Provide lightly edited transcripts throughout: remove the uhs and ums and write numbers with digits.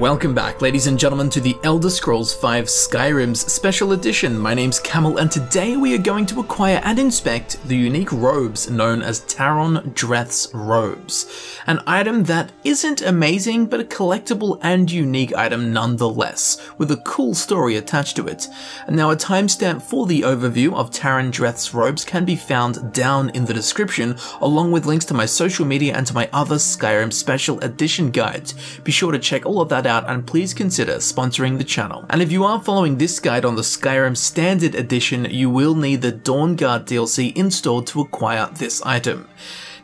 Welcome back, ladies and gentlemen, to the Elder Scrolls V Skyrim's Special Edition. My name's Camel, and today we are going to acquire and inspect the unique robes known as Taron Dreth's Robes, an item that isn't amazing, but a collectible and unique item nonetheless, with a cool story attached to it. Now, a timestamp for the overview of Taron Dreth's Robes can be found down in the description, along with links to my social media and to my other Skyrim Special Edition guides. Be sure to check all of that out, and please consider sponsoring the channel. And if you are following this guide on the Skyrim Standard Edition, you will need the Dawnguard DLC installed to acquire this item.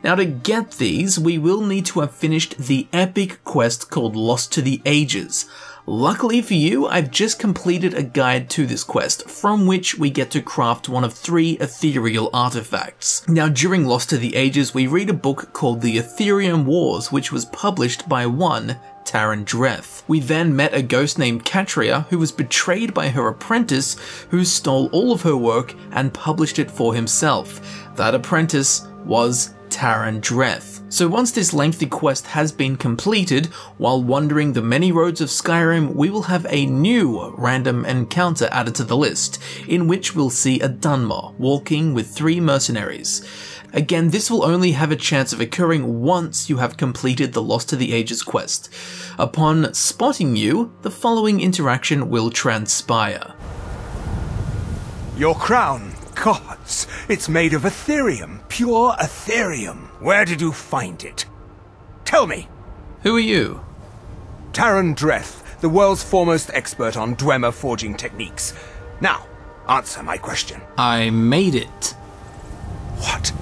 Now, to get these, we will need to have finished the epic quest called Lost to the Ages. Luckily for you, I've just completed a guide to this quest, from which we get to craft one of 3 ethereal artifacts. Now, during Lost to the Ages, we read a book called the Aetherium Wars, which was published by one Taron Dreth. We then met a ghost named Katria, who was betrayed by her apprentice, who stole all of her work and published it for himself. That apprentice was Taron Dreth. So once this lengthy quest has been completed, while wandering the many roads of Skyrim, we will have a new random encounter added to the list, in which we'll see a Dunmer walking with 3 mercenaries. Again, this will only have a chance of occurring once you have completed the Lost to the Ages quest. Upon spotting you, the following interaction will transpire. Your crown, gods, it's made of Aetherium, pure Aetherium. Where did you find it? Tell me! Who are you? Taron Dreth, the world's foremost expert on Dwemer forging techniques. Now, answer my question. I made it. What?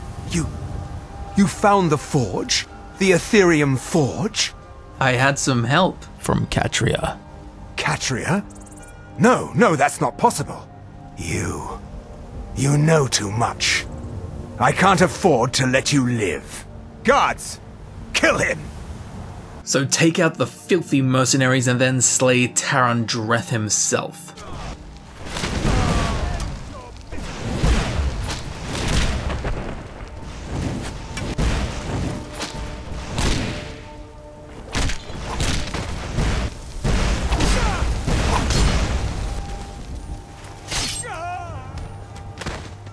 You found the forge? The Aetherium Forge? I had some help from Katria. Katria? No, that's not possible. You know too much. I can't afford to let you live. Guards, kill him! So take out the filthy mercenaries and then slay Taron Dreth himself.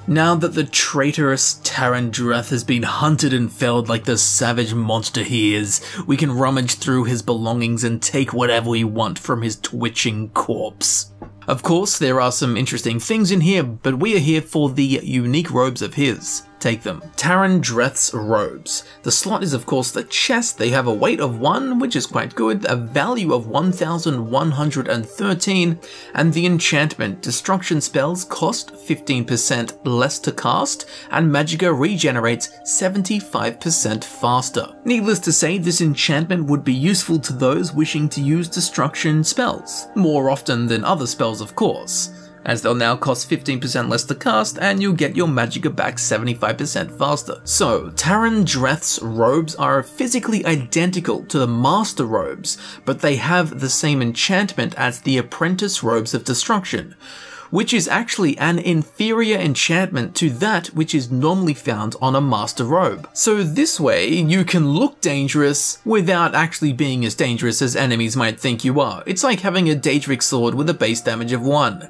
Now that the traitorous Taron Dreth has been hunted and felled like the savage monster he is, we can rummage through his belongings and take whatever we want from his twitching corpse. Of course, there are some interesting things in here, but we are here for the unique robes of his. Take them. Taron Dreth's Robes. The slot is of course the chest. They have a weight of 1, which is quite good, a value of 1113, and the enchantment, destruction spells cost 15% less to cast, and Magicka regenerates 75% faster. Needless to say, this enchantment would be useful to those wishing to use destruction spells, more often than other spells of course, as they'll now cost 15% less to cast, and you'll get your Magicka back 75% faster. So, Taron Dreth's robes are physically identical to the Master Robes, but they have the same enchantment as the Apprentice Robes of Destruction, which is actually an inferior enchantment to that which is normally found on a Master Robe. So this way, you can look dangerous without actually being as dangerous as enemies might think you are. It's like having a Daedric Sword with a base damage of 1.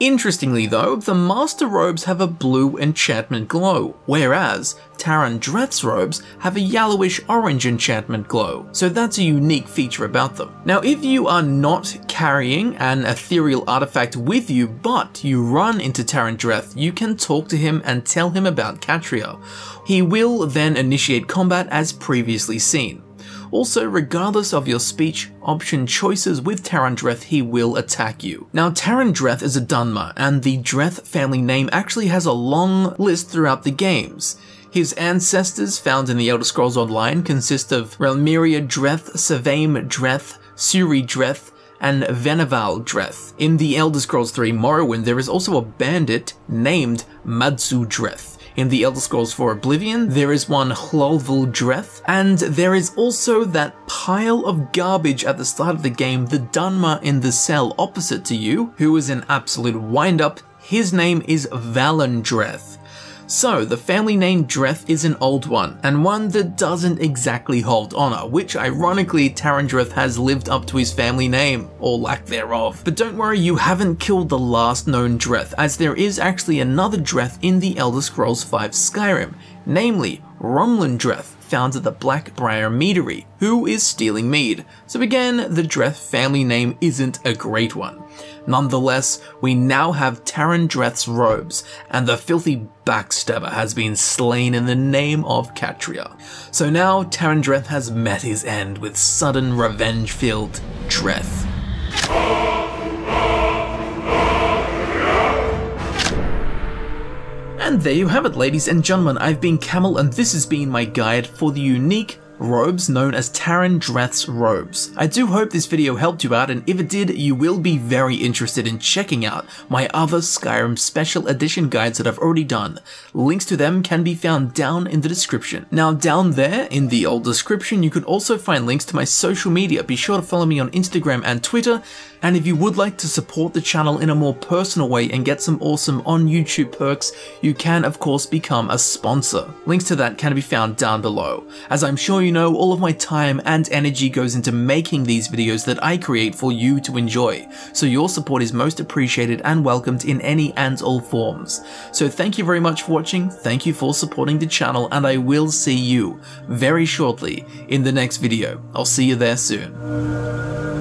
Interestingly though, the Master Robes have a blue enchantment glow, whereas Taron Dreth's robes have a yellowish-orange enchantment glow, so that's a unique feature about them. Now, if you are not carrying an ethereal artifact with you, but you run into Taron Dreth, you can talk to him and tell him about Katria. He will then initiate combat as previously seen. Also, regardless of your speech option choices with Taron Dreth, he will attack you. Now, Taron Dreth is a Dunmer, and the Dreth family name actually has a long list throughout the games. His ancestors found in the Elder Scrolls Online consist of Realmeria Dreth, Saveim Dreth, Suri Dreth, and Veneval Dreth. In the Elder Scrolls 3 Morrowind, there is also a bandit named Madsu Dreth. In the Elder Scrolls 4 Oblivion, there is one Hlovel Dreth, and there is also that pile of garbage at the start of the game, the Dunmer in the cell opposite to you, who is an absolute wind-up. His name is Valandreth. So the family name Dreth is an old one, and one that doesn't exactly hold honour, which ironically Taron Dreth has lived up to his family name, or lack thereof. But don't worry, you haven't killed the last known Dreth, as there is actually another Dreth in the Elder Scrolls V Skyrim, namely Romlin Dreth, founder of the Blackbriar Meadery, who is stealing mead. So again, the Dreth family name isn't a great one. Nonetheless, we now have Taron Dreth's Robes, and the filthy backstabber has been slain in the name of Katria. So now Taron Dreth has met his end with sudden revenge-filled Dreth. And there you have it, ladies and gentlemen, I've been Camel and this has been my guide for the unique robes known as Taron Dreth's Robes. I do hope this video helped you out, and if it did, you will be very interested in checking out my other Skyrim Special Edition guides that I've already done. Links to them can be found down in the description. Now down there in the old description, you can also find links to my social media. Be sure to follow me on Instagram and Twitter. And if you would like to support the channel in a more personal way and get some awesome on YouTube perks, you can of course become a sponsor. Links to that can be found down below. As I'm sure you know, all of my time and energy goes into making these videos that I create for you to enjoy, so your support is most appreciated and welcomed in any and all forms. So thank you very much for watching, thank you for supporting the channel, and I will see you very shortly in the next video. I'll see you there soon.